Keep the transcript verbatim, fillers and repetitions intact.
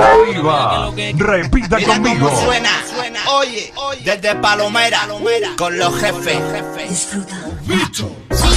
Arriba, repita conmigo. Suena, suena. Oye, desde Palomera, con los jefes. Disfruta.